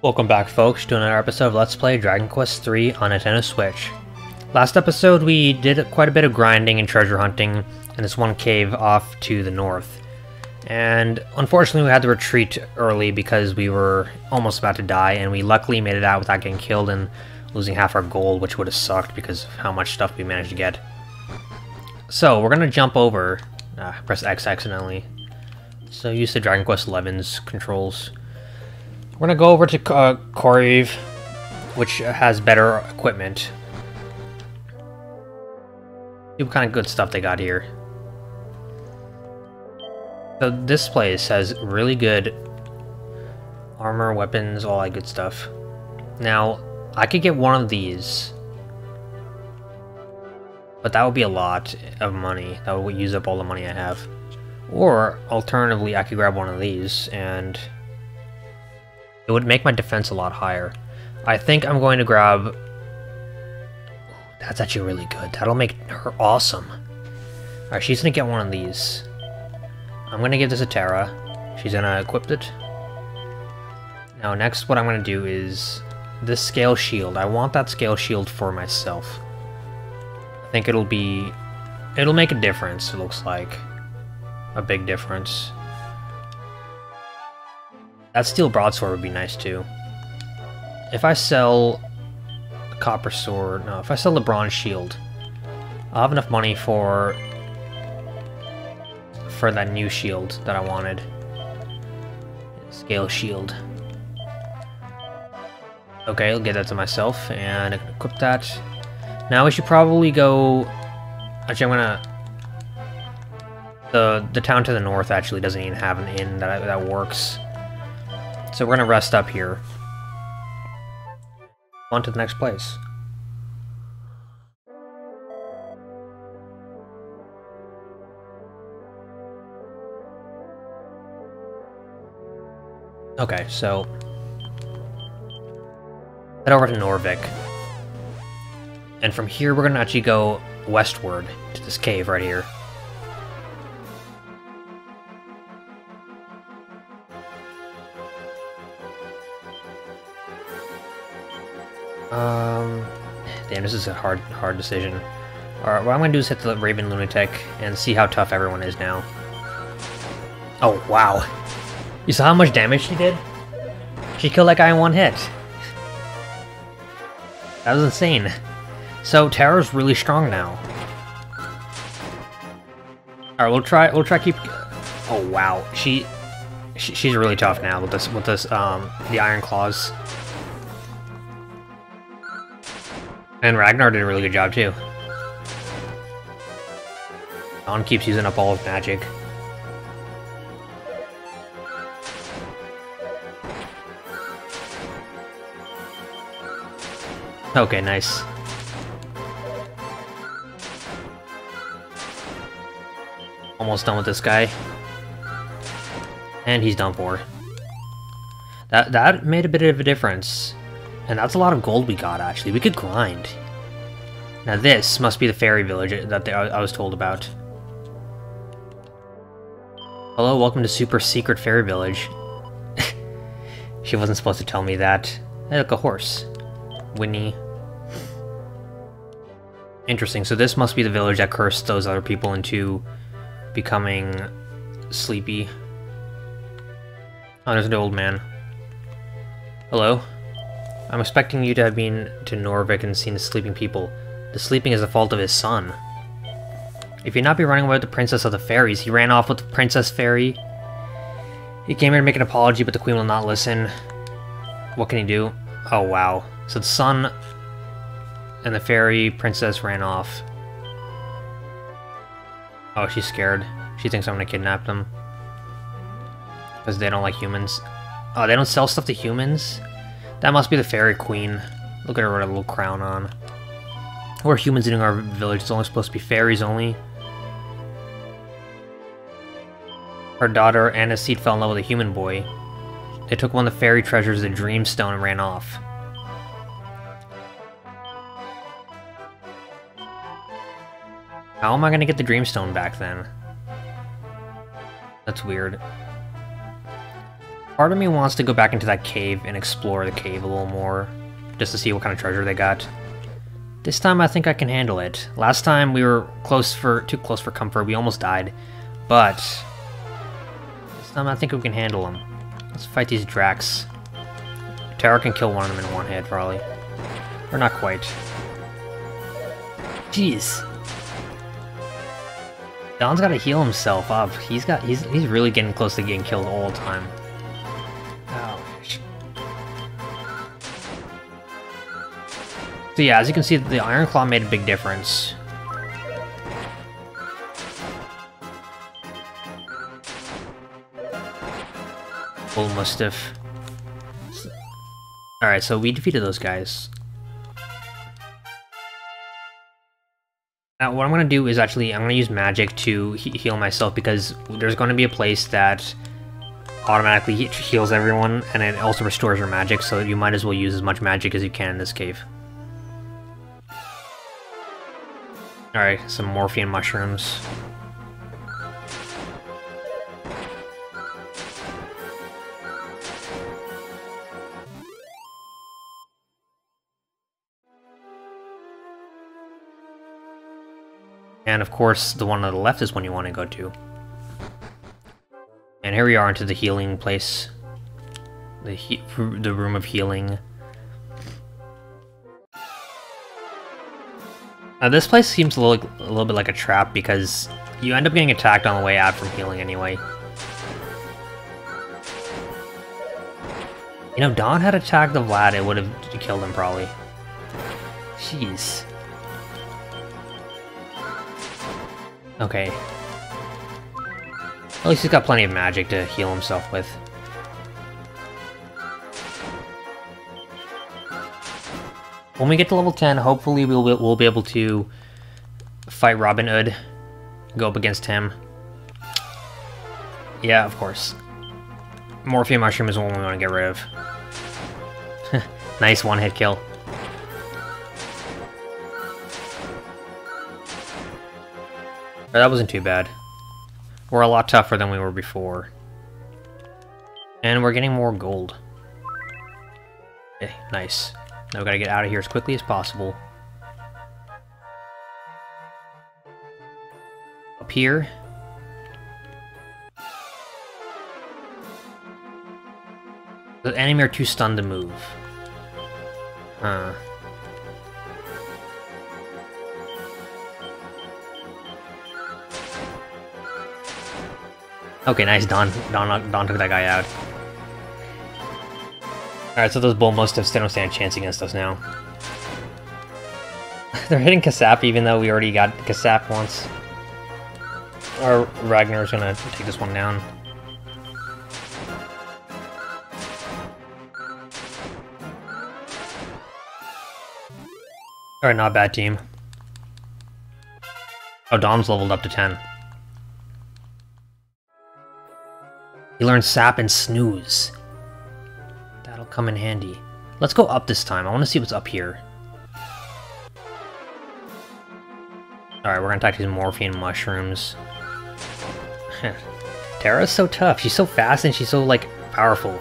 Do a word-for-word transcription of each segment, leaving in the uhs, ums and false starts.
Welcome back, folks, to another episode of Let's Play Dragon Quest three on Nintendo Switch. Last episode we did quite a bit of grinding and treasure hunting in this one cave off to the north. And unfortunately we had to retreat early because we were almost about to die, and we luckily made it out without getting killed and losing half our gold, which would have sucked because of how much stuff we managed to get. So we're going to jump over, uh, press X accidentally, so use the Dragon Quest eleven's controls. We're going to go over to uh, Coriv, which has better equipment. See what kind of good stuff they got here. So this place has really good armor, weapons, all that good stuff. Now, I could get one of these, but that would be a lot of money. That would use up all the money I have. Or, alternatively, I could grab one of these, and it would make my defense a lot higher. I think I'm going to grab... That's actually really good. That'll make her awesome. Alright, she's going to get one of these. I'm going to give this a Terra. She's going to equip it. Now, next, what I'm going to do is this scale shield. I want that scale shield for myself. I think it'll be... It'll make a difference, it looks like. A big difference. That steel broadsword would be nice, too. If I sell a copper sword... No, if I sell the bronze shield, I'll have enough money for... for that new shield that I wanted. Scale shield. Okay, I'll get that to myself, and I can equip that. Now we should probably go... Actually, I'm gonna... The the town to the north actually doesn't even have an inn that, that works. So we're gonna rest up here. On to the next place. Okay, so... Head over to Norvik. And from here, we're gonna actually go westward to this cave right here. Um, damn, this is a hard, hard decision. Alright, what I'm gonna do is hit the Raven Lunatic and see how tough everyone is now. Oh, wow. You saw how much damage she did? She killed that guy in one hit. That was insane. So Terra's really strong now. Alright, we'll try we'll try keep Oh wow. She, she she's really tough now with this with this um the Iron Claws. And Ragnar did a really good job too. Dawn keeps using up all of magic. Okay, nice. Almost done with this guy. And he's done for. That that made a bit of a difference. And that's a lot of gold we got, actually. We could grind. Now this must be the fairy village that they, I was told about. Hello, welcome to Super Secret Fairy Village. She wasn't supposed to tell me that. I look, a horse. Winnie. Interesting, so this must be the village that cursed those other people into becoming sleepy. Oh, there's an old man. Hello. I'm expecting you to have been to Norvik and seen the sleeping people. The sleeping is the fault of his son. If you'd not be running away with the princess of the fairies, he ran off with the princess fairy. He came here to make an apology, but the queen will not listen. What can he do? Oh, wow. So the son and the fairy princess ran off. Oh, she's scared. She thinks I'm gonna kidnap them. Because they don't like humans. Oh, they don't sell stuff to humans? That must be the Fairy Queen. Look at her with a little crown on. What are humans doing in our village? It's only supposed to be fairies only. Her daughter, Anaseed, fell in love with a human boy. They took one of the fairy treasures, the Dreamstone, and ran off. How am I going to get the Dreamstone back then? That's weird. Part of me wants to go back into that cave and explore the cave a little more, just to see what kind of treasure they got. This time I think I can handle it. Last time we were close for too close for comfort, we almost died, but this time I think we can handle them. Let's fight these Drax. Terra can kill one of them in one hit, probably. Or not quite. Jeez. Don's gotta heal himself up. He's got he's he's really getting close to getting killed all the time. Ouch. So yeah, as you can see, the Iron Claw made a big difference. Old Mustiff. Alright, so we defeated those guys. Now what I'm going to do is actually, I'm going to use magic to he heal myself, because there's going to be a place that automatically he heals everyone, and it also restores your magic, so you might as well use as much magic as you can in this cave. Alright, some Morphean mushrooms. And of course, the one on the left is one you want to go to. And here we are into the healing place. The, he the room of healing. Now this place seems a little, a little bit like a trap, because you end up getting attacked on the way out from healing anyway. You know, if Don had attacked the Vlad, it would have killed him probably. Jeez. Okay. At least he's got plenty of magic to heal himself with. When we get to level ten, hopefully we'll, we'll be able to fight Robbin 'Ood, go up against him. Yeah, of course. Morphean Mushroom is the one we want to get rid of. Nice one-hit kill. That wasn't too bad. We're a lot tougher than we were before. And we're getting more gold. Okay, nice. Now we gotta get out of here as quickly as possible. Up here. The enemy are too stunned to move. Huh. Okay, nice. Don, Don, Don took that guy out. Alright, so those Bull Mustiffs, they don't stand a chance against us now. They're hitting Kasap, even though we already got Kasap once. Our Ragnar's gonna take this one down. Alright, not bad, team. Oh, Dom's leveled up to ten. He learned Sap and Snooze. That'll come in handy. Let's go up this time. I want to see what's up here. Alright, we're going to attack these Morphean Mushrooms. Terra's so tough. She's so fast and she's so, like, powerful.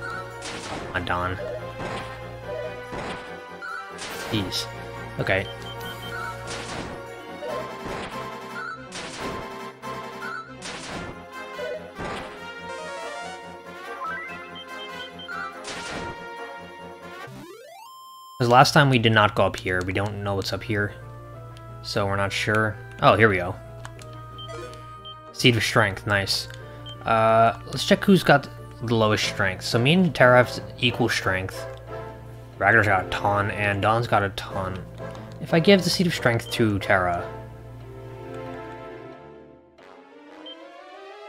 Come on, Don. Jeez. Okay. Because last time we did not go up here, we don't know what's up here, so we're not sure. Oh, here we go. Seed of Strength, nice. Uh, let's check who's got the lowest strength. So me and Terra have equal strength. Ragnar's got a ton, and Don's got a ton. If I give the Seed of Strength to Terra,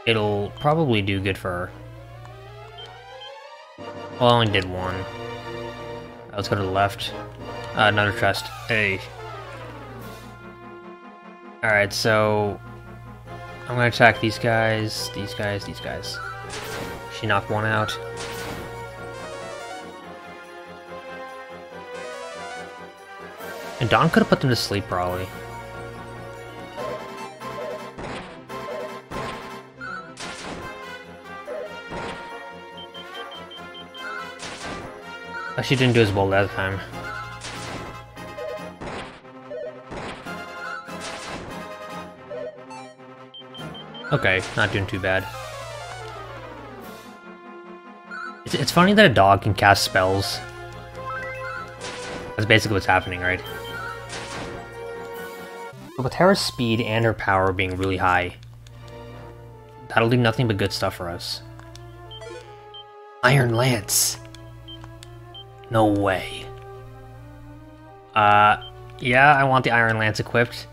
it'll probably do good for her. Well, I only did one. Let's go to the left. Uh, another chest. Hey. Alright, so I'm gonna attack these guys, these guys, these guys. She knocked one out. And Don could have put them to sleep, probably. But she didn't do as well that time. Okay, not doing too bad. It's, it's funny that a dog can cast spells. That's basically what's happening, right? But with her speed and her power being really high, that'll do nothing but good stuff for us. Iron Lance! No way. Uh, yeah, I want the Iron Lance equipped.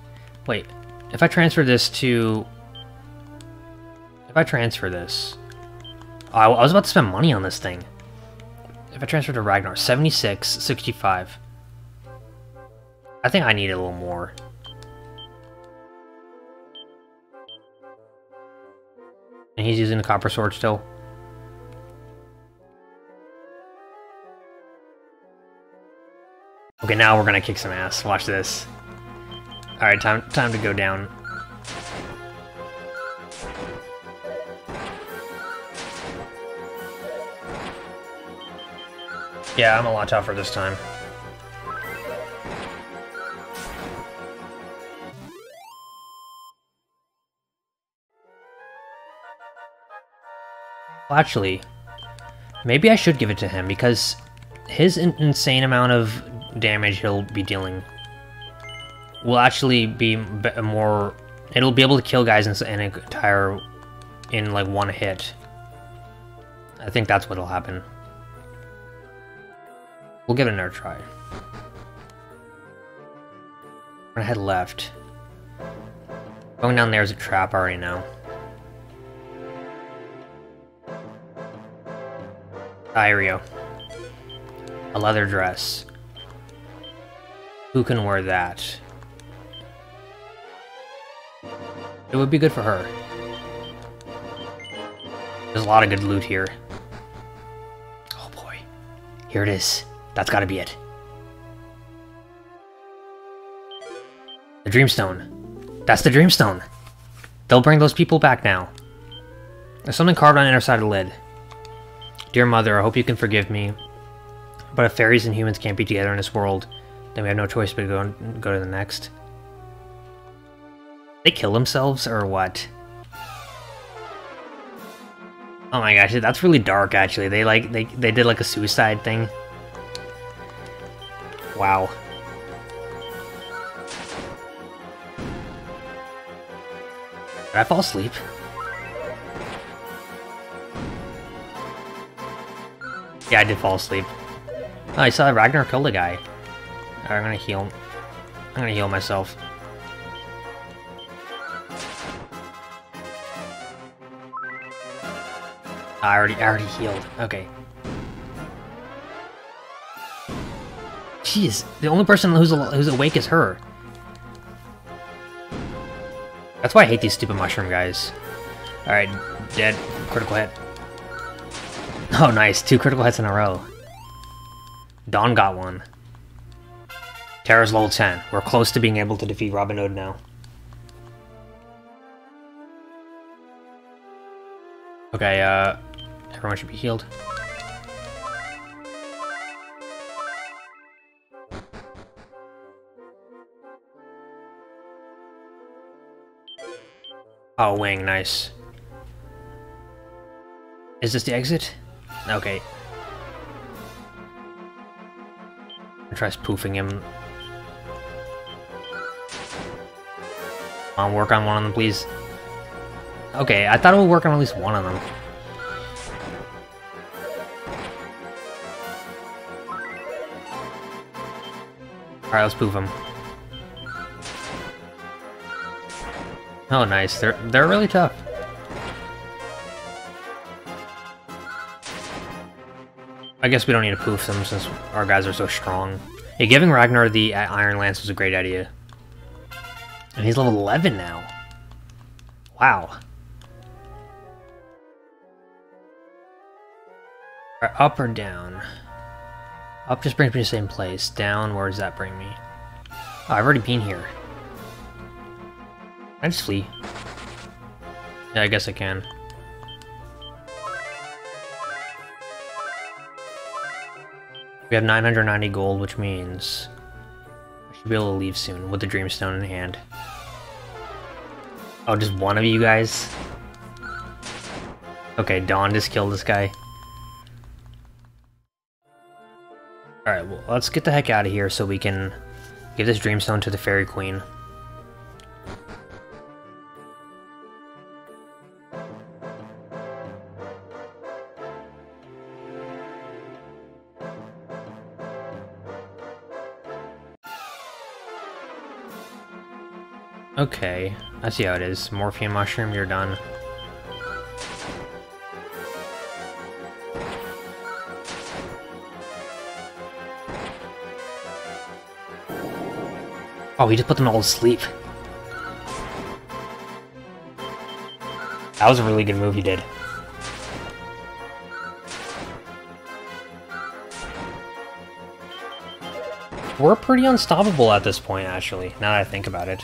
Wait, if I transfer this to... If I transfer this... Oh, I was about to spend money on this thing. If I transfer to Ragnar, seventy-six, sixty-five. I think I need it a little more. And he's using the Copper Sword still. Okay, now we're gonna kick some ass. Watch this. Alright, time, time to go down. Yeah, I'm a lot tougher this time. Well, actually, maybe I should give it to him, because his in insane amount of damage he'll be dealing will actually be more... It'll be able to kill guys in an entire... in, like, one hit. I think that's what'll happen. We'll give it another try. We're gonna head left. Going down there is a trap, I already know. Diario. A leather dress. Who can wear that? It would be good for her. There's a lot of good loot here. Oh boy. Here it is. That's gotta be it. The Dreamstone. That's the Dreamstone! They'll bring those people back now. There's something carved on the inner side of the lid. Dear Mother, I hope you can forgive me. But if fairies and humans can't be together in this world, then we have no choice but to go, go to the next. They kill themselves, or what? Oh my gosh, that's really dark, actually. They, like, they, they did, like, a suicide thing. Wow. Did I fall asleep? Yeah, I did fall asleep. Oh, I saw that Ragnar killed a guy. Alright, I'm gonna heal. I'm gonna heal myself. I already, I already healed. Okay. Jeez, the only person who's al who's awake is her. That's why I hate these stupid mushroom guys. Alright, dead. Critical hit. Oh, nice. Two critical hits in a row. Dawn got one. Terra's level ten. We're close to being able to defeat Robbin 'Ood now. Okay, uh... everyone should be healed. Oh, wing, nice. Is this the exit? Okay. Try spoofing him. Come on, work on one of them, please. Okay, I thought it would work on at least one of them. Alright, let's poof him. Oh, nice. They're they're really tough. I guess we don't need to poof them since our guys are so strong. Hey, giving Ragnar the Iron Lance was a great idea. And he's level eleven now. Wow. Right, up or down? Up just brings me to the same place. Down, where does that bring me? Oh, I've already been here. I just flee. Yeah, I guess I can. We have nine hundred ninety gold, which means I should be able to leave soon with the Dreamstone in hand. Oh, just one of you guys? Okay, Dawn just killed this guy. Alright, well, let's get the heck out of here so we can give this Dreamstone to the Fairy Queen. Okay, I see how it is. Morphean mushroom, you're done. Oh, he just put them all to sleep. That was a really good move he did. We're pretty unstoppable at this point, actually, now that I think about it.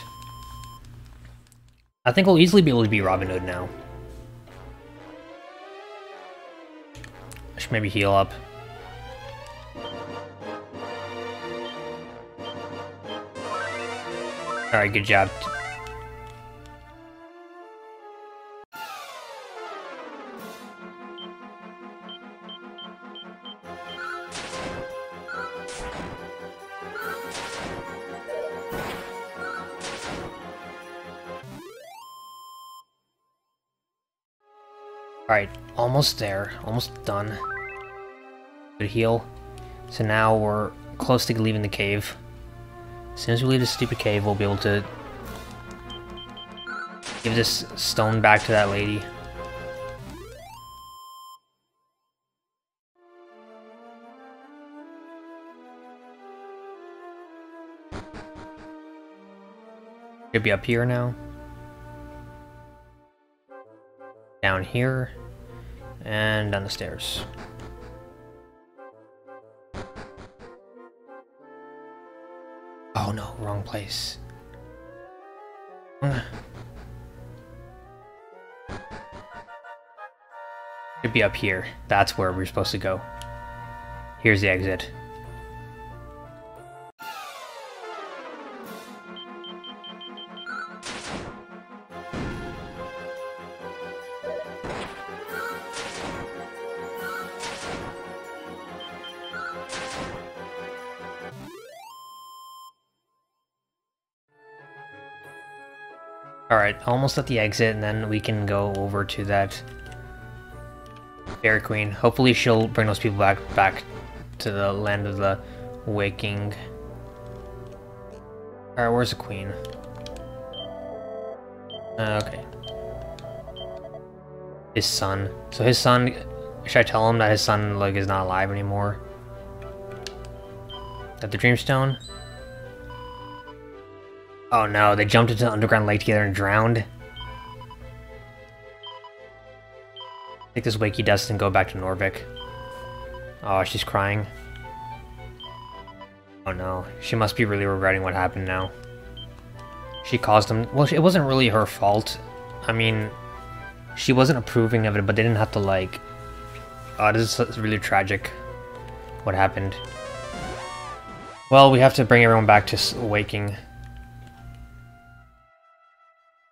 I think we'll easily be able to beat Robbin 'Ood now. I should maybe heal up. Alright, good job. Alright, almost there. Almost done. Good heal. So now we're close to leaving the cave. As soon as we leave this stupid cave, we'll be able to give this stone back to that lady. Could be up here now. Down here. And down the stairs. Oh no, wrong place. Should be up here. That's where we're supposed to go. Here's the exit. Alright, almost at the exit, and then we can go over to that Fairy Queen. Hopefully she'll bring those people back back to the land of the waking. Alright, where's the queen? Uh, okay. His son. So his son, should I tell him that his son like is not alive anymore? Is that the Dreamstone? Oh no, they jumped into the underground lake together and drowned. Take this Wakey Dust and go back to Norvik. Oh, she's crying. Oh no, she must be really regretting what happened now. She caused them... Well, it wasn't really her fault. I mean, she wasn't approving of it, but they didn't have to like... Oh, this is really tragic what happened. Well, we have to bring everyone back to waking.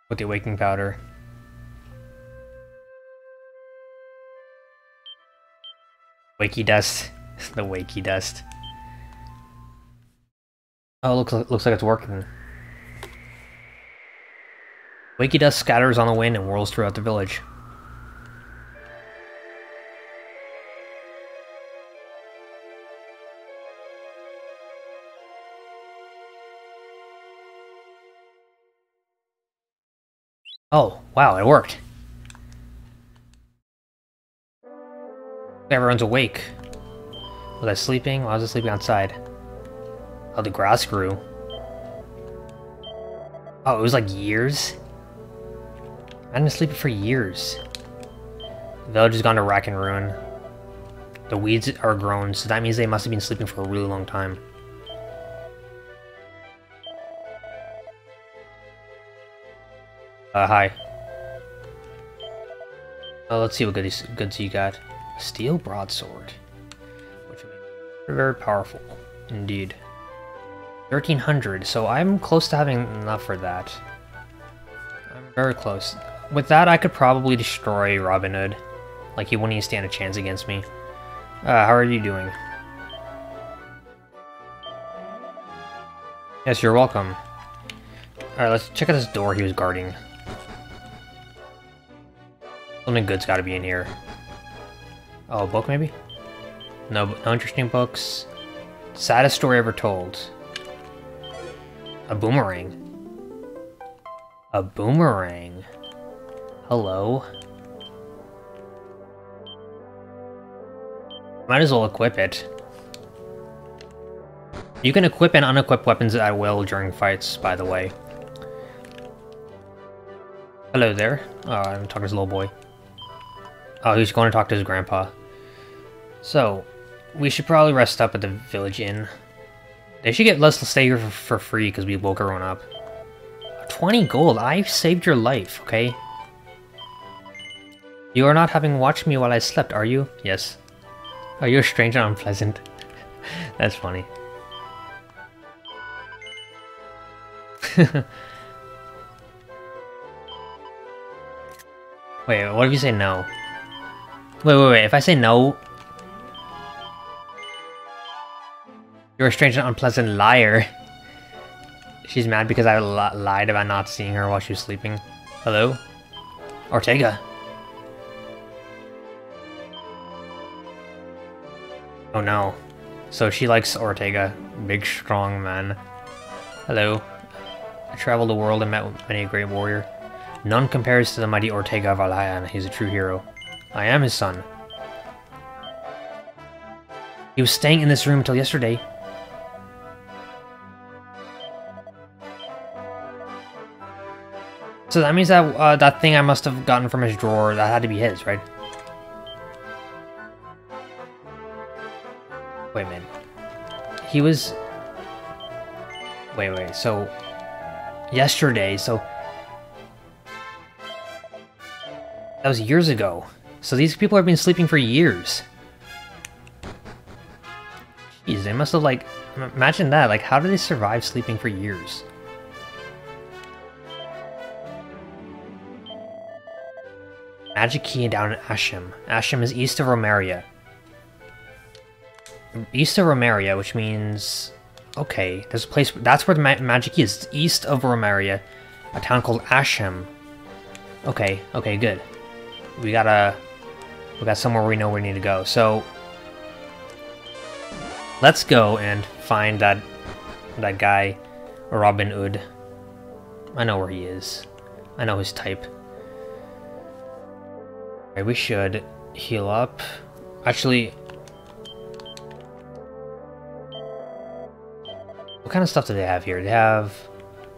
With the Waking Powder. Wakey Dust. The Wakey Dust. Oh, looks like, looks like it's working. Wakey Dust scatters on the wind and whirls throughout the village. Oh, wow, it worked. Everyone's awake. Was I sleeping? Well, I was just sleeping outside. Oh, the grass grew. Oh, it was like years? I didn't sleep for years. The village has gone to rack and ruin. The weeds are grown, so that means they must have been sleeping for a really long time. Uh, hi. Oh, let's see what goodies, goods you got. Steel broadsword. Which They're very powerful, indeed. thirteen hundred, so I'm close to having enough for that. I'm very close. With that, I could probably destroy Robbin 'Ood. Like, he wouldn't even stand a chance against me. Uh, how are you doing? Yes, you're welcome. Alright, let's check out this door he was guarding. Something good's gotta be in here. Oh, a book maybe? No, no interesting books. Saddest story ever told. A boomerang. A boomerang. Hello. Might as well equip it. You can equip and unequip weapons at will during fights, by the way. Hello there. Oh, I'm talking to this little boy. Oh, he's going to talk to his grandpa. So, we should probably rest up at the village inn. They should get let's stay here for, for free because we woke everyone up. twenty gold! I saved your life, okay? You are not having watched me while I slept, are you? Yes. Are you a stranger and unpleasant? That's funny. Wait, what if you say no? Wait, wait, wait, if I say no... You're a strange and unpleasant liar. She's mad because I li lied about not seeing her while she was sleeping. Hello? Ortega. Oh no. So she likes Ortega. Big, strong man. Hello. I traveled the world and met many a great warrior. None compares to the mighty Ortega Valayan. He's a true hero. I am his son. He was staying in this room until yesterday. So that means that uh, that thing I must have gotten from his drawer, that had to be his, right? Wait a minute. He was... Wait, wait, so... Yesterday, so... That was years ago. So these people have been sleeping for years. Jeez, they must have, like... Imagine that, like, how do they survive sleeping for years? Magic Key down in Ashem. Ashem is east of Romaria. East of Romaria, which means... Okay, there's a place... That's where the ma Magic Key is. It's east of Romaria. A town called Ashem. Okay, okay, good. We got a, we got somewhere we know we need to go. So let's go and find that that guy, Robbin 'Ood. I know where he is. I know his type. All right, we should heal up. Actually, what kind of stuff do they have here? They have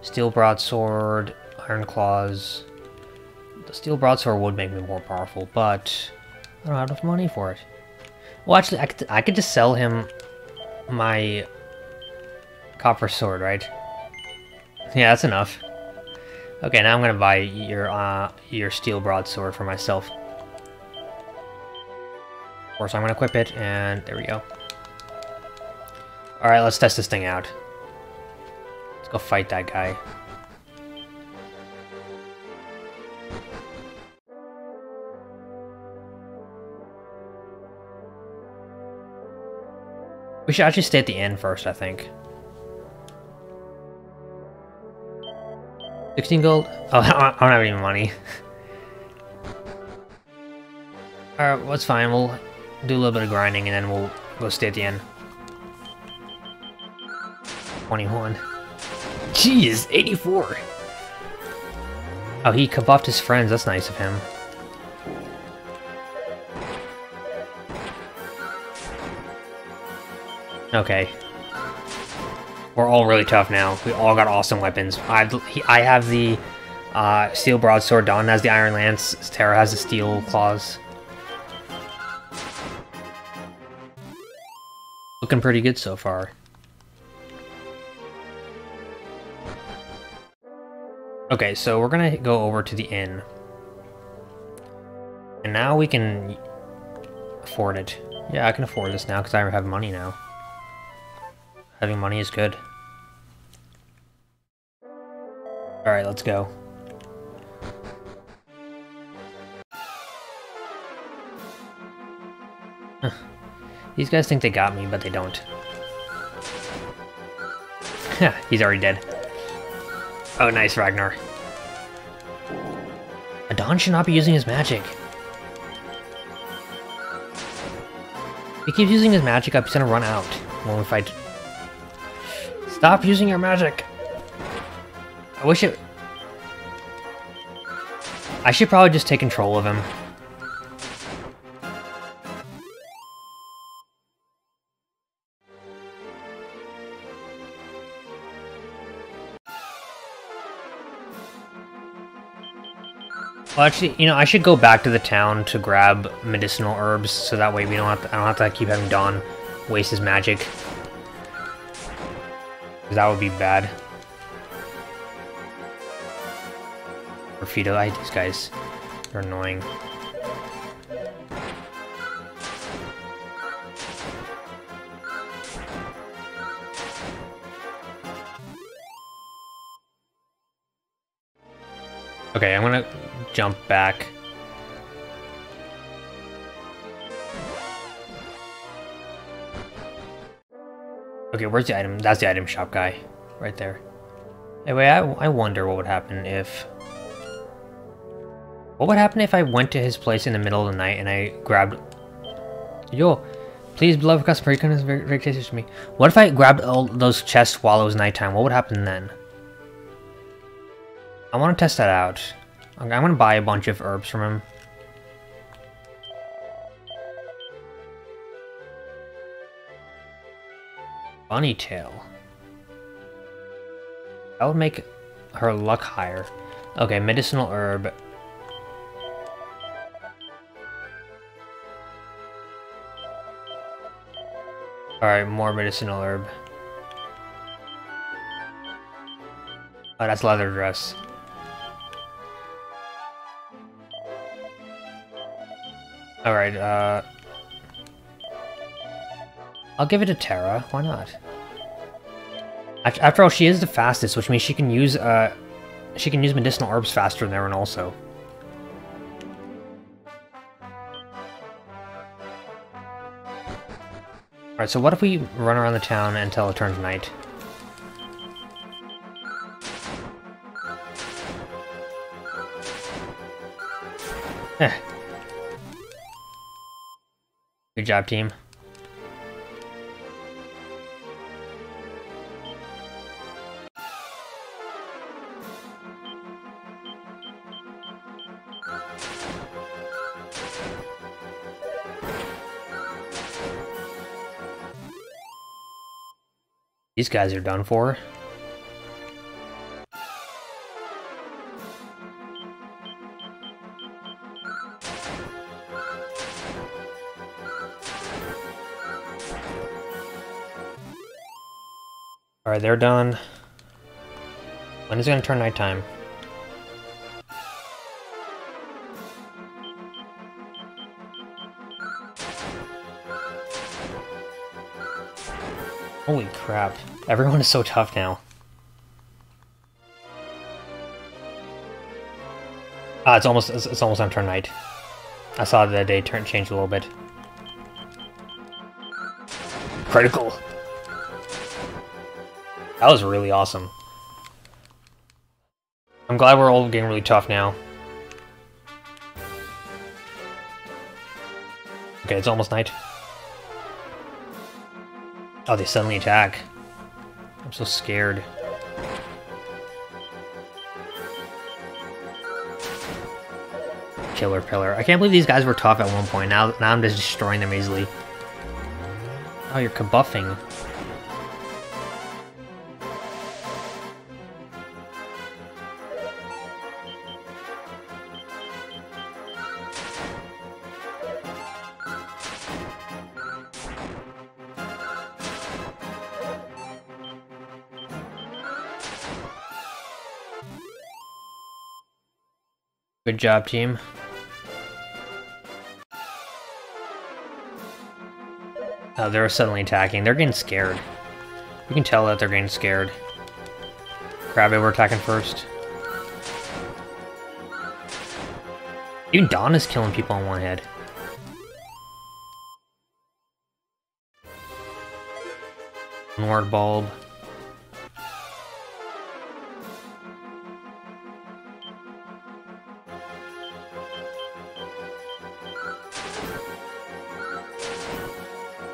steel broadsword, iron claws. The steel broadsword would make me more powerful, but I don't have enough money for it. Well, actually, I could, I could just sell him my copper sword, right? Yeah, that's enough. Okay, now I'm gonna buy your uh, your steel broadsword for myself. Of course, I'm gonna equip it, and there we go. All right, let's test this thing out. Let's go fight that guy. We should actually stay at the inn first, I think. sixteen gold? Oh, I don't have any money. Alright, well, it's fine. We'll do a little bit of grinding and then we'll go stay at the inn. twenty-one. Jeez, eighty-four! Oh, he kabuffed his friends. That's nice of him. Okay. We're all really tough now. We all got awesome weapons. I've, he, I have the uh, steel broadsword. Don has the iron lance. Tara has the steel claws. Looking pretty good so far. Okay, so we're gonna go over to the inn. And now we can afford it. Yeah, I can afford this now because I have money now. Having money is good. Alright, let's go. Huh. These guys think they got me, but they don't. He's already dead. Oh, nice, Ragnar. Adon should not be using his magic. If he keeps using his magic up, he's gonna run out when we fight. Stop using your magic! I wish it... I should probably just take control of him. Well, actually, you know, I should go back to the town to grab medicinal herbs, so that way we don't have to, I don't have to keep having Don waste his magic. Because that would be bad. Rafido, I hate these guys. They're annoying. Okay, I'm gonna jump back. Okay, where's the item? That's the item shop guy, right there. Anyway, I, I wonder what would happen if... What would happen if I went to his place in the middle of the night and I grabbed... Yo, please, beloved customer, you come very, very tasty to me. What if I grabbed all those chests while it was nighttime? What would happen then? I want to test that out. I'm going to buy a bunch of herbs from him. Bunny tail. That would make her luck higher. Okay, medicinal herb. Alright, more medicinal herb. Oh, that's leather dress. Alright, uh... I'll give it to Terra, why not? After all, she is the fastest, which means she can use, uh... she can use medicinal herbs faster than everyone also. Alright, so what if we run around the town until it turns night? Eh. Good job, team. These guys are done for. Alright, they're done. When is it gonna turn nighttime? Holy crap. Everyone is so tough now. Ah, it's almost it's, it's almost on turn night. I saw the day turn changed a little bit. Critical. That was really awesome. I'm glad we're all getting really tough now. Okay, it's almost night. Oh, they suddenly attack. I'm so scared. Killer pillar. I can't believe these guys were tough at one point. Now, now I'm just destroying them easily. Oh, you're kabuffing. Good job, team. Oh, they're suddenly attacking. They're getting scared. We can tell that they're getting scared. Grab it, we're attacking first. Even Dawn is killing people on one head. Lord Bulb.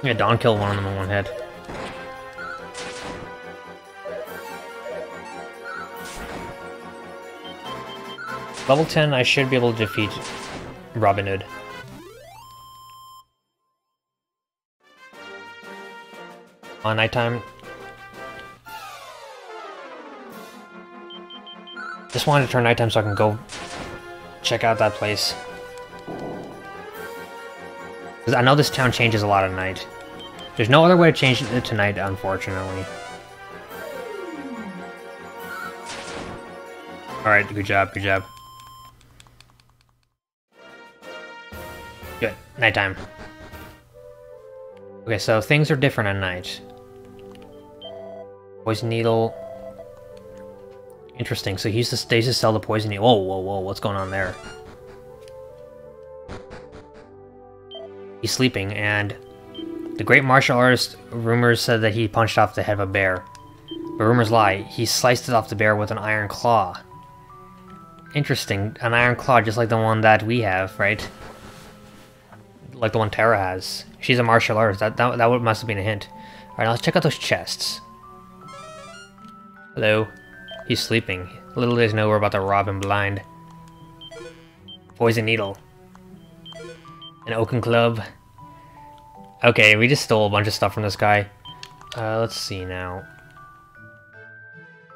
Yeah, Dawn killed one of them in one head. Level ten, I should be able to defeat Robbin 'Ood. On nighttime. Just wanted to turn nighttime so I can go check out that place. Because I know this town changes a lot at night. There's no other way to change it tonight, unfortunately. Alright, good job, good job. Good. Nighttime. Okay, so things are different at night. Poison Needle. Interesting, so he used the stasis cell to poison needle. Whoa, whoa, whoa, what's going on there? He's sleeping, and the great martial artist, rumors said that he punched off the head of a bear. But rumors lie, he sliced it off the bear with an iron claw. Interesting, an iron claw just like the one that we have, right? Like the one Tara has. She's a martial artist. That that, that must have been a hint. Alright, now let's check out those chests. Hello. He's sleeping. Little does know we're about to rob him blind. Poison Needle. An Oaken Club. Okay, we just stole a bunch of stuff from this guy. Uh, let's see now.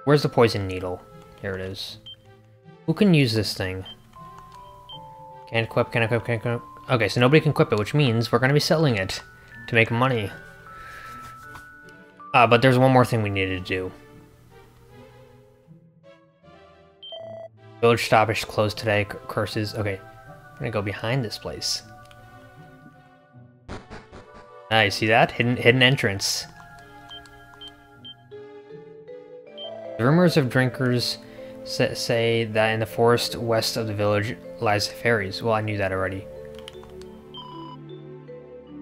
Where's the Poison Needle? Here it is. Who can use this thing? Can't equip, can't equip, can't equip. Okay, so nobody can equip it, which means we're going to be selling it to make money. Uh, but there's one more thing we needed to do. Village shop is closed today. Curses. Okay, we're going to go behind this place. Nice, see that? Hidden, hidden entrance. The rumors of drinkers say that in the forest west of the village lies the fairies. Well, I knew that already.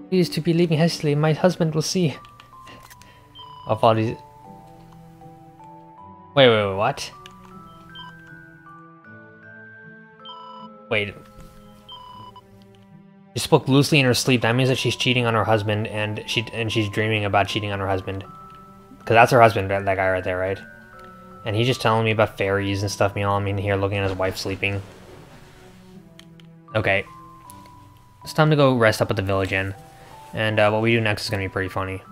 Please to be leaving hastily, my husband will see. Of all these. Wait, wait, wait, what? Wait. She spoke loosely in her sleep. That means that she's cheating on her husband, and she and she's dreaming about cheating on her husband. Because that's her husband, that guy right there, right? And he's just telling me about fairies and stuff. Me all I'm in here looking at his wife sleeping. Okay. It's time to go rest up at the village inn. And uh, what we do next is going to be pretty funny.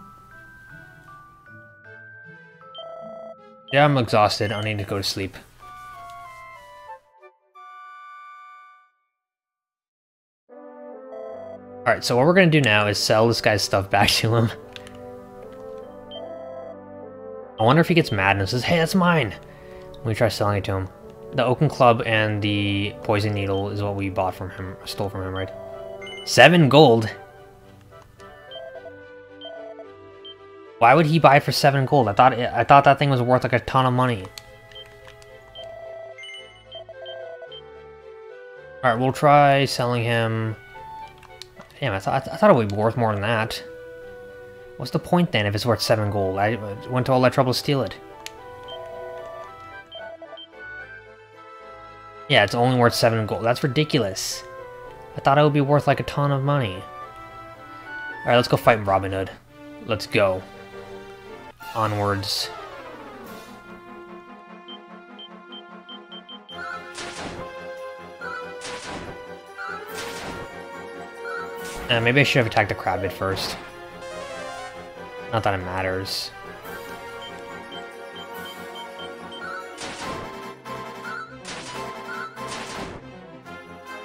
Yeah, I'm exhausted. I need to go to sleep. Alright, so what we're going to do now is sell this guy's stuff back to him. I wonder if he gets mad and says, hey, that's mine! We try selling it to him. The Oaken Club and the Poison Needle is what we bought from him, stole from him, right? Seven gold? Why would he buy it for seven gold? I thought it, I thought that thing was worth like a ton of money. Alright, we'll try selling him... Damn, I, th I thought it would be worth more than that. What's the point then if it's worth seven gold? I went to all that trouble to steal it. Yeah, it's only worth seven gold. That's ridiculous. I thought it would be worth like a ton of money. Alright, let's go fight Robbin 'Ood. Let's go. Onwards. Uh, maybe I should have attacked the Crabbit first. Not that it matters.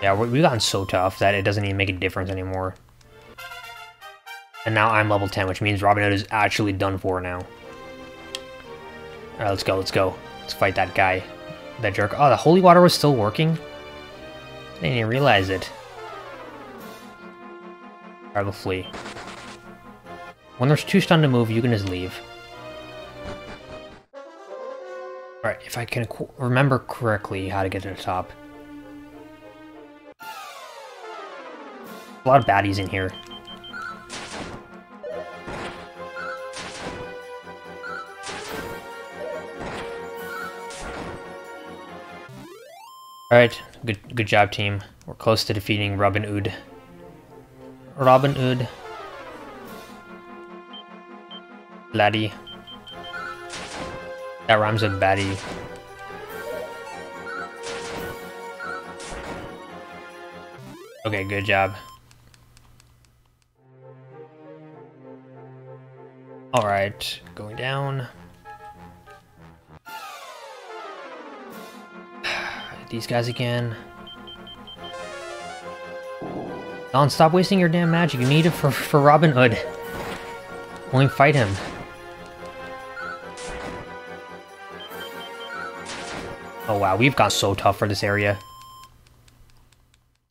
Yeah, we've gotten so tough that it doesn't even make a difference anymore. And now I'm level ten, which means Robbin 'Ood is actually done for now. Alright, let's go, let's go. Let's fight that guy. That jerk. Oh, the holy water was still working? I didn't even realize it. Alright, we'll flee. When there's two stunned to move, you can just leave. Alright, if I can co- remember correctly how to get to the top. A lot of baddies in here. Alright, good good job, team. We're close to defeating Robbin 'Ood. Robbin 'Ood. Laddie. That rhymes with baddie. Okay, good job. Alright, going down. These guys again. Don, stop wasting your damn magic. You need it for, for Robbin 'Ood. Only fight him. Oh wow, we've gone so tough for this area.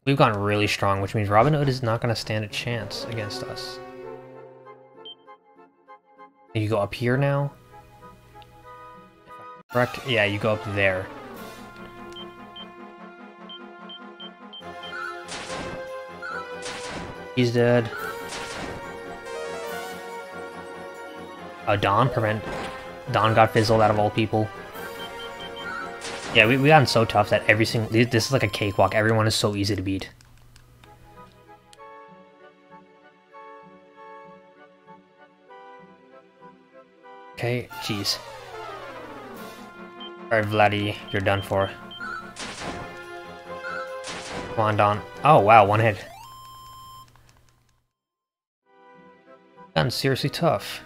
We've gone really strong, which means Robbin 'Ood is not going to stand a chance against us. You go up here now? Correct? Yeah, you go up there. He's dead. Oh, Don prevent. Don got fizzled out of all people. Yeah, we we gotten so tough that every single this is like a cakewalk. Everyone is so easy to beat. Okay, jeez. All right, Vladdy, you're done for. Come on, Don. Oh wow, one hit. Gotten seriously tough.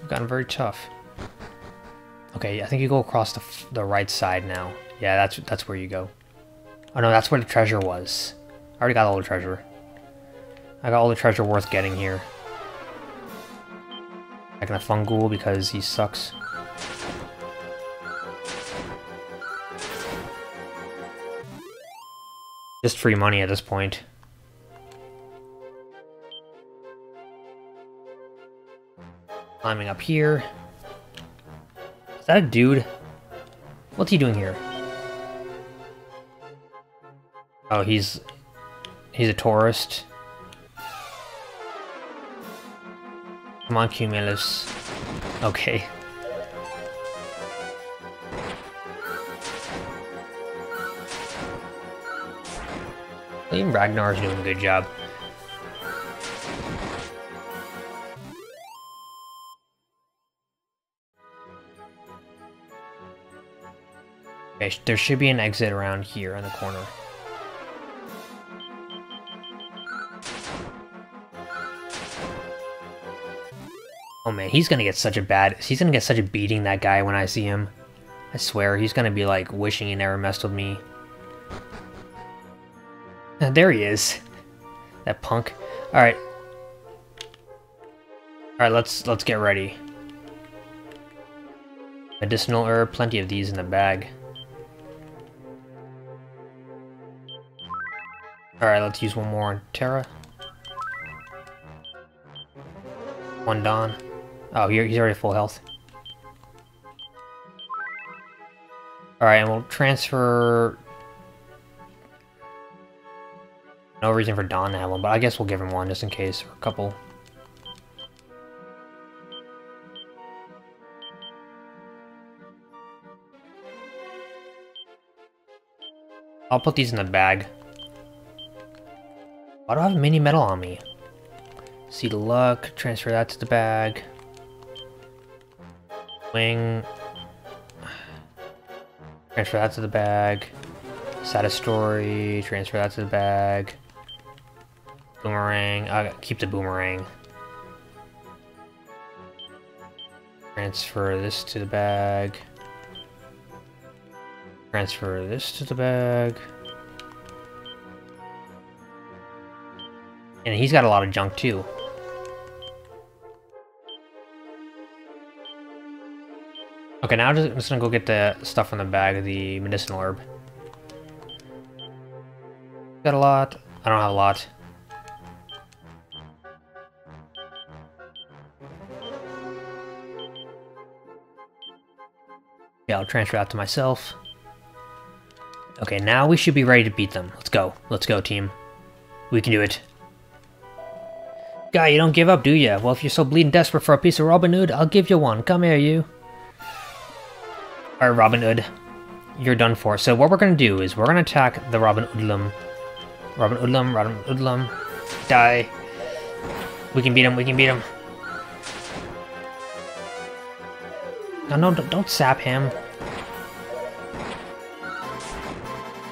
We've gotten very tough. Okay, I think you go across the f the right side now. Yeah, that's that's where you go. Oh no, that's where the treasure was. I already got all the treasure. I got all the treasure worth getting here. I can have Fungool because he sucks. Just free money at this point. Climbing up here. Is that a dude? What's he doing here? Oh, he's... He's a tourist. Come on, Cumulus. Okay. Even Ragnar's doing a good job. Okay, there should be an exit around here in the corner. Oh man, he's gonna get such a bad- he's gonna get such a beating, that guy, when I see him. I swear, he's gonna be like, wishing he never messed with me. There he is. That punk. Alright. Alright, let's- let's get ready. Medicinal herb, plenty of these in the bag. Alright, let's use one more on Terra. One Don. Oh, he's already full health. Alright, and we'll transfer... No reason for Don to have one, but I guess we'll give him one just in case, or a couple. I'll put these in the bag. Why do I have mini metal on me? Seed of Luck, transfer that to the bag. Wing. Transfer that to the bag. Satisfactory, transfer that to the bag. Boomerang, I keep the boomerang. Transfer this to the bag. Transfer this to the bag. And he's got a lot of junk too. Okay, now I'm just, I'm just gonna go get the stuff from the bag, the medicinal herb. Got a lot. I don't have a lot. Okay, Yeah, I'll transfer out to myself. Okay, now we should be ready to beat them. Let's go. Let's go, team. We can do it. Guy, you don't give up, do ya? Well, if you're so bleeding desperate for a piece of Robbin 'Ood, I'll give you one. Come here, you. Alright, Robbin 'Ood. You're done for. So what we're going to do is we're going to attack the Robbin 'Oodlum. Robbin 'Oodlum, Robbin 'Oodlum. Die. We can beat him, we can beat him. No, no, don't, don't sap him.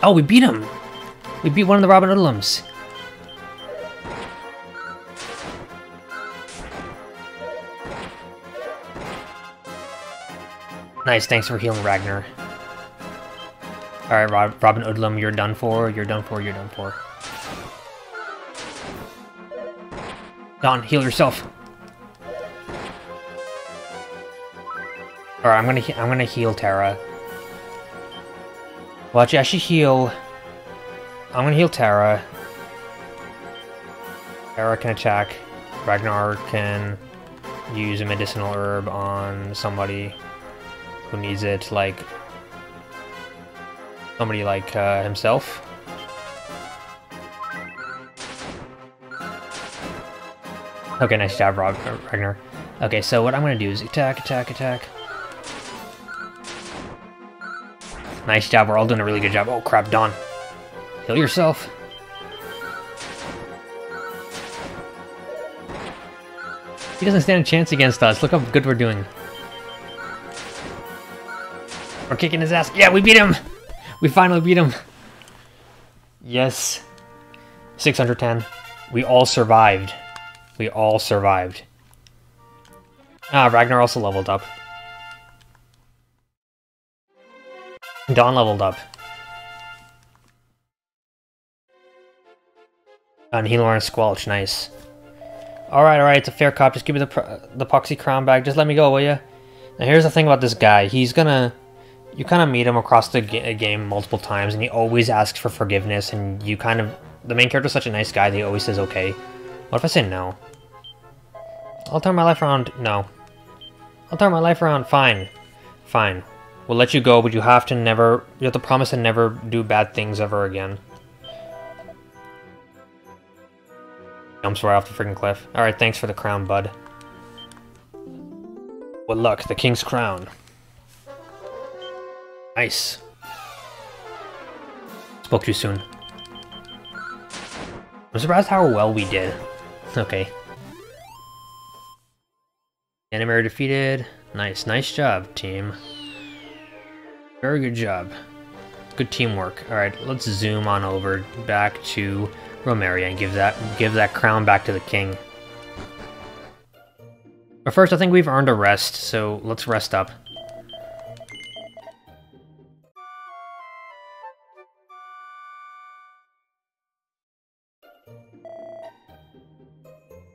Oh, we beat him! We beat one of the Robbin 'Oodlums. Nice, thanks for healing, Ragnar. Alright, Rob, Robbin 'Oodlum, you're done for, you're done for, you're done for. Don, heal yourself. Alright, I'm gonna I'm gonna heal Terra. Well, actually, I should heal. I'm gonna heal Terra. Terra can attack. Ragnar can use a medicinal herb on somebody who needs it, like somebody like uh, himself. Okay, nice job, Rob, uh, Ragnar. Okay, so what I'm gonna do is attack, attack, attack. Nice job, we're all doing a really good job. Oh crap, Dawn. Heal yourself. He doesn't stand a chance against us. Look how good we're doing. We're kicking his ass. Yeah, we beat him! We finally beat him. Yes. six hundred ten. We all survived. We all survived. Ah, Ragnar also leveled up. Dawn leveled up. And Ilure and Squelch, nice. Alright, alright, it's a fair cop. Just give me the, the Poxy Crown Bag. Just let me go, will ya? Now here's the thing about this guy. He's gonna... You kind of meet him across the g game multiple times, and he always asks for forgiveness, and you kind of... The main character's such a nice guy that he always says okay. What if I say no? I'll turn my life around... No. I'll turn my life around. Fine. Fine. We'll let you go, but you have to never... You have to promise to never do bad things ever again. Jumps right off the freaking cliff. Alright, thanks for the crown, bud. Well, luck. The king's crown. Nice. Spoke too soon. I'm surprised how well we did. Okay. Animary defeated. Nice. Nice job, team. Very good job. Good teamwork. Alright, let's zoom on over back to Romaria and give that give that crown back to the king. But first, I think we've earned a rest, so let's rest up.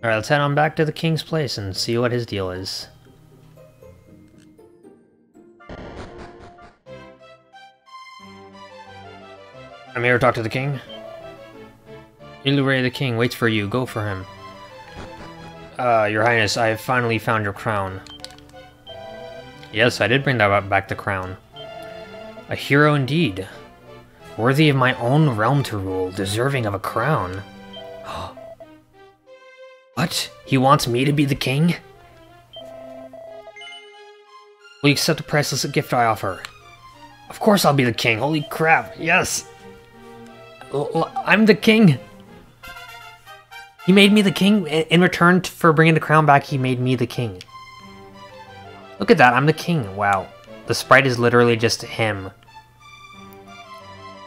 Alright, let's head on back to the king's place and see what his deal is. I'm here to talk to the king. Ilure the king waits for you. Go for him. Uh, your highness, I have finally found your crown. Yes, I did bring that back, the crown. A hero indeed. Worthy of my own realm to rule, deserving of a crown. What? He wants me to be the king? Will you accept the priceless gift I offer? Of course I'll be the king. Holy crap, yes! I'm the king! He made me the king. In return for bringing the crown back, he made me the king. Look at that, I'm the king. Wow. The sprite is literally just him.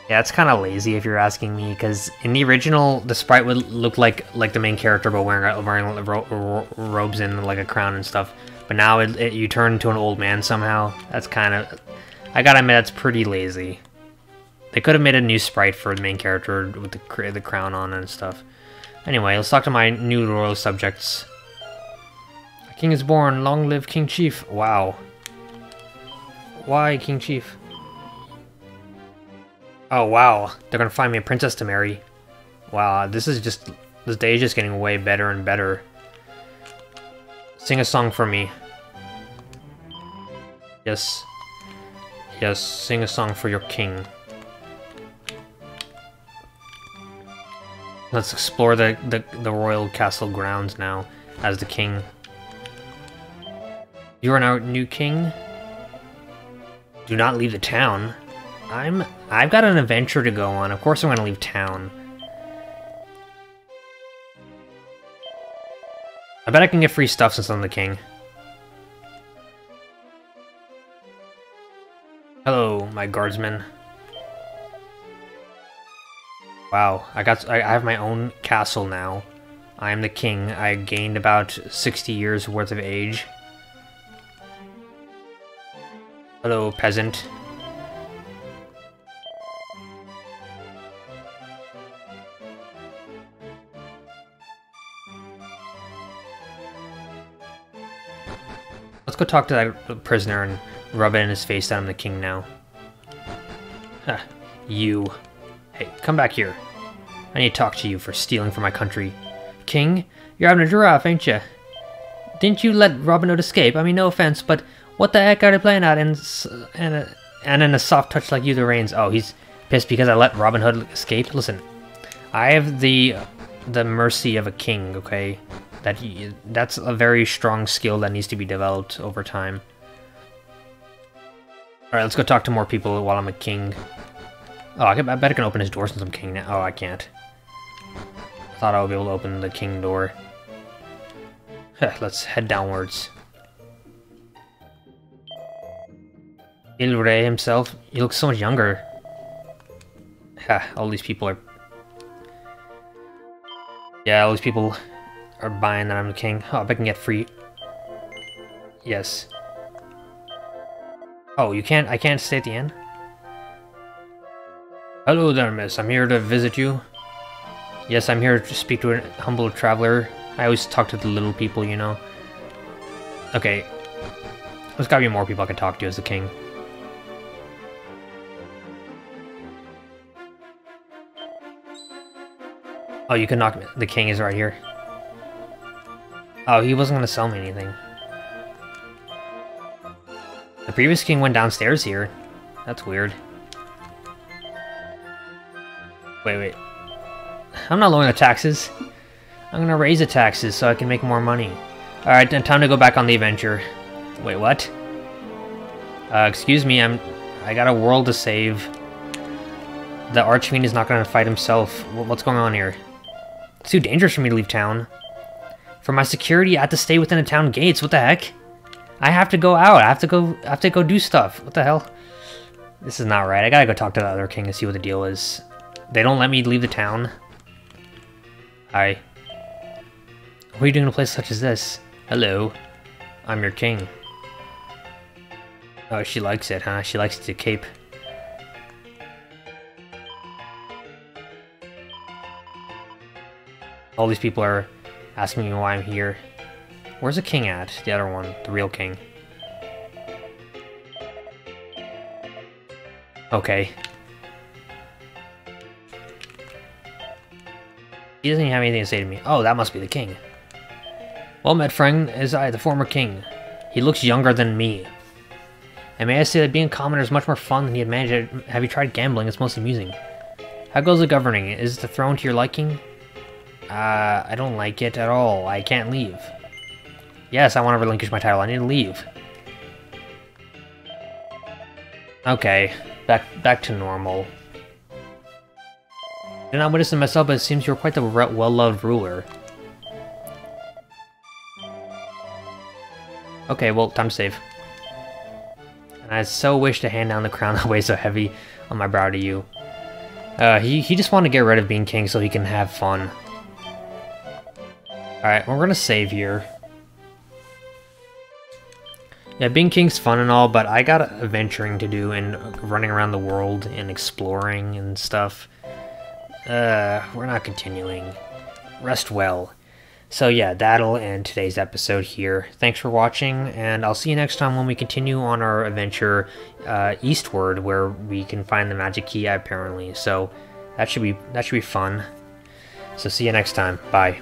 Yeah, it's kind of lazy if you're asking me, because in the original, the sprite would look like like the main character, but wearing wearing ro ro robes and like a crown and stuff. But now it, it, you turn into an old man somehow. That's kind of, I gotta admit, that's pretty lazy. They could have made a new sprite for the main character with the the crown on and stuff. Anyway, let's talk to my new royal subjects. A king is born. Long live King Chief. Wow. Why King Chief? Oh wow, they're gonna find me a princess to marry. Wow, this is just, this day is just getting way better and better. Sing a song for me. Yes. Yes, sing a song for your king. Let's explore the, the, the royal castle grounds now, as the king. You are now new king. Do not leave the town. I'm... I've got an adventure to go on. Of course I'm gonna leave town. I bet I can get free stuff since I'm the king. Hello, my guardsman. Wow, I got, I have my own castle now. I am the king. I gained about sixty years worth of age. Hello, peasant. Let's go talk to that prisoner and rub it in his face that I'm the king now. Huh, you. Hey, come back here. I need to talk to you for stealing from my country. King, you're having a giraffe, ain't you? Didn't you let Robbin 'Ood escape? I mean, no offense, but what the heck are they playing at? And and, a, and in a soft touch like you, the reins. Oh, he's pissed because I let Robbin 'Ood escape? Listen, I have the the mercy of a king, okay? That he, that's a very strong skill that needs to be developed over time. Alright, let's go talk to more people while I'm a king. Oh, I, can, I bet I can open his door since I'm king now. Oh, I can't. I thought I would be able to open the king door. Let's head downwards. Ilure himself. He looks so much younger. All these people are... Yeah, all these people are buying that I'm the king. Oh, I bet I can get free. Yes. Oh, you can't... I can't stay at the inn? Hello there, miss. I'm here to visit you. Yes, I'm here to speak to a humble traveler. I always talk to the little people, you know. Okay. There's gotta be more people I can talk to as the king. Oh, you can knock me. The king is right here. Oh, he wasn't gonna sell me anything. The previous king went downstairs here. That's weird. Wait, wait. I'm not lowering the taxes. I'm gonna raise the taxes so I can make more money. Alright, then time to go back on the adventure. Wait, what? Uh, excuse me, I'm... I got a world to save. The Archfiend is not gonna fight himself. What's going on here? It's too dangerous for me to leave town. For my security, I have to stay within the town gates. What the heck? I have to go out. I have to go... I have to go do stuff. What the hell? This is not right. I gotta go talk to the other king and see what the deal is. They don't let me leave the town. Hi. What are you doing in a place such as this? Hello. I'm your king. Oh, she likes it, huh? She likes to cape. All these people are asking me why I'm here. Where's the king at? The other one. The real king. Okay. He doesn't even have anything to say to me. Oh, that must be the king. Well met, friend, is I, the former king. He looks younger than me. And may I say that being a commoner is much more fun than he had managed it. Have you tried gambling? It's most amusing. How goes the governing? Is the throne to your liking? Uh, I don't like it at all. I can't leave. Yes, I want to relinquish my title. I need to leave. Okay, back back to normal. I did not witness them myself, but it seems you are quite the well-loved ruler. Okay, well, time to save. And I so wish to hand down the crown that weighs so heavy on my brow to you. Uh, he, he just wanted to get rid of being king so he can have fun. Alright, well, we're gonna save here. Yeah, being king's fun and all, but I got adventuring to do and running around the world and exploring and stuff. Uh, we're not continuing. Rest well. So yeah, that'll end today's episode here. Thanks for watching, and I'll see you next time when we continue on our adventure uh, eastward, where we can find the Magic Key apparently. So that should be that should be fun. So see you next time. Bye.